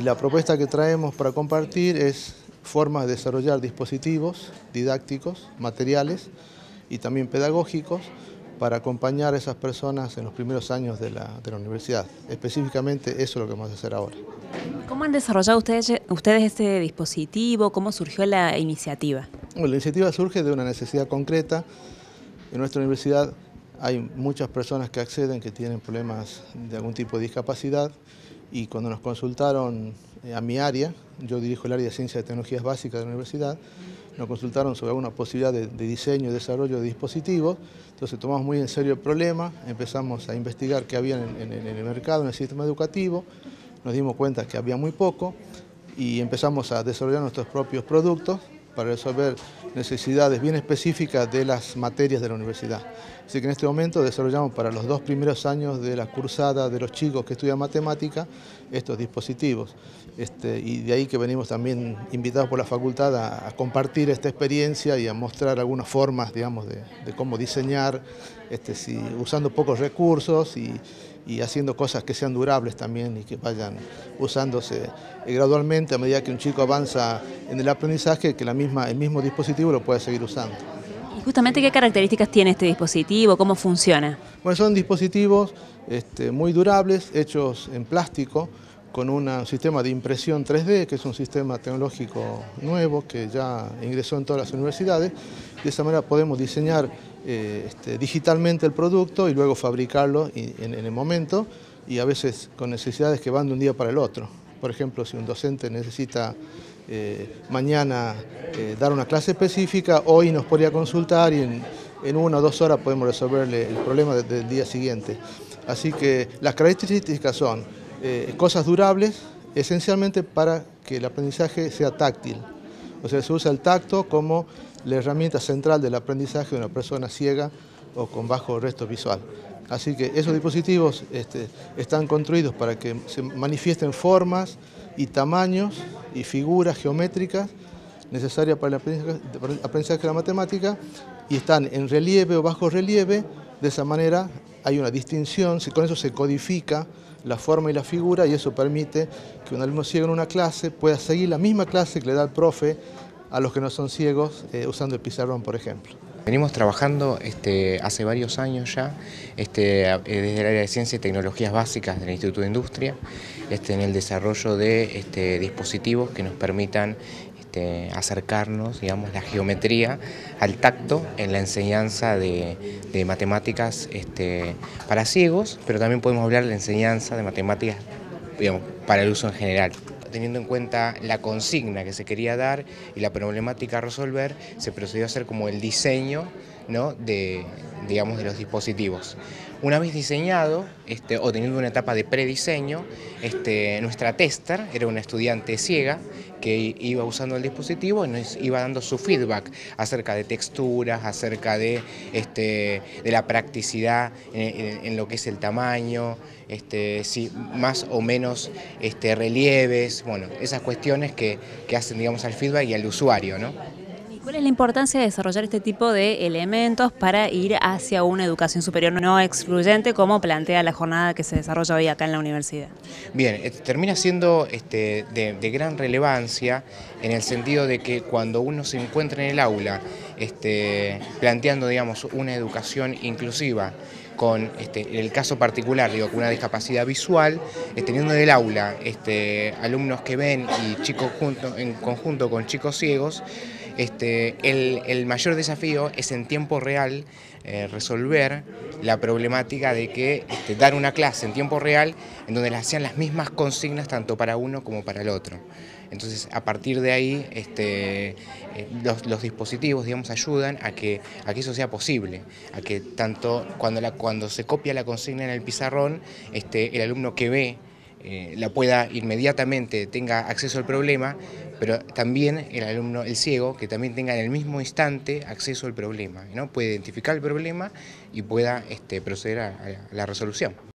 Y la propuesta que traemos para compartir es formas de desarrollar dispositivos didácticos, materiales y también pedagógicos para acompañar a esas personas en los primeros años de la universidad. Específicamente eso es lo que vamos a hacer ahora. ¿Cómo han desarrollado ustedes este dispositivo? ¿Cómo surgió la iniciativa? Bueno, la iniciativa surge de una necesidad concreta. En nuestra universidad hay muchas personas que acceden que tienen problemas de algún tipo de discapacidad y cuando nos consultaron a mi área, yo dirijo el área de Ciencias y Tecnologías Básicas de la universidad, nos consultaron sobre alguna posibilidad de diseño y desarrollo de dispositivos, entonces tomamos muy en serio el problema, empezamos a investigar qué había en el mercado, en el sistema educativo, nos dimos cuenta que había muy poco y empezamos a desarrollar nuestros propios productos para resolver necesidades bien específicas de las materias de la universidad. Así que en este momento desarrollamos para los dos primeros años de la cursada de los chicos que estudian matemática estos dispositivos. Y de ahí que venimos también invitados por la facultad a compartir esta experiencia y a mostrar algunas formas, digamos, de cómo diseñar, usando pocos recursos y haciendo cosas que sean durables también y que vayan usándose gradualmente a medida que un chico avanza en el aprendizaje, que el mismo dispositivo lo puede seguir usando. ¿Y justamente qué características tiene este dispositivo? ¿Cómo funciona? Bueno, son dispositivos muy durables, hechos en plástico, con un sistema de impresión 3D, que es un sistema tecnológico nuevo que ya ingresó en todas las universidades. De esa manera podemos diseñar digitalmente el producto y luego fabricarlo en el momento y a veces con necesidades que van de un día para el otro. Por ejemplo, si un docente necesita mañana dar una clase específica, hoy nos podría consultar y en 1 o 2 horas podemos resolverle el problema del día siguiente. Así que las características son cosas durables, esencialmente para que el aprendizaje sea táctil. O sea, se usa el tacto como la herramienta central del aprendizaje de una persona ciega o con bajo resto visual. Así que esos dispositivos están construidos para que se manifiesten formas y tamaños y figuras geométricas necesarias para el aprendizaje de la matemática y están en relieve o bajo relieve. De esa manera hay una distinción, con eso se codifica la forma y la figura y eso permite que un alumno ciego en una clase pueda seguir la misma clase que le da el profe a los que no son ciegos usando el pizarrón, por ejemplo. Venimos trabajando hace varios años ya desde el área de Ciencia y Tecnologías Básicas del Instituto de Industria en el desarrollo de dispositivos que nos permitan acercarnos, digamos, la geometría al tacto en la enseñanza de matemáticas para ciegos, pero también podemos hablar de la enseñanza de matemáticas, digamos, para el uso en general. Teniendo en cuenta la consigna que se quería dar y la problemática a resolver, se procedió a hacer como el diseño, ¿no?, de los dispositivos. Una vez diseñado, o teniendo una etapa de prediseño, nuestra tester era una estudiante ciega que iba usando el dispositivo y nos iba dando su feedback acerca de texturas, acerca de la practicidad en lo que es el tamaño, si más o menos relieves, bueno, esas cuestiones que hacen, digamos, al feedback y al usuario, ¿no? ¿Cuál es la importancia de desarrollar este tipo de elementos para ir hacia una educación superior no excluyente, como plantea la jornada que se desarrolla hoy acá en la universidad? Bien, termina siendo de gran relevancia en el sentido de que cuando uno se encuentra en el aula planteando, digamos, una educación inclusiva, con el caso particular, digo, con una discapacidad visual, teniendo en el aula alumnos que ven y chicos en conjunto con chicos ciegos, el mayor desafío es en tiempo real resolver la problemática de que dar una clase en tiempo real en donde les hacían las mismas consignas tanto para uno como para el otro. Entonces, a partir de ahí, los dispositivos, digamos, ayudan a que eso sea posible, a que tanto cuando se copia la consigna en el pizarrón, el alumno que ve la pueda inmediatamente tenga acceso al problema, pero también el ciego, que también tenga en el mismo instante acceso al problema, ¿no? Puede identificar el problema y pueda proceder a la resolución.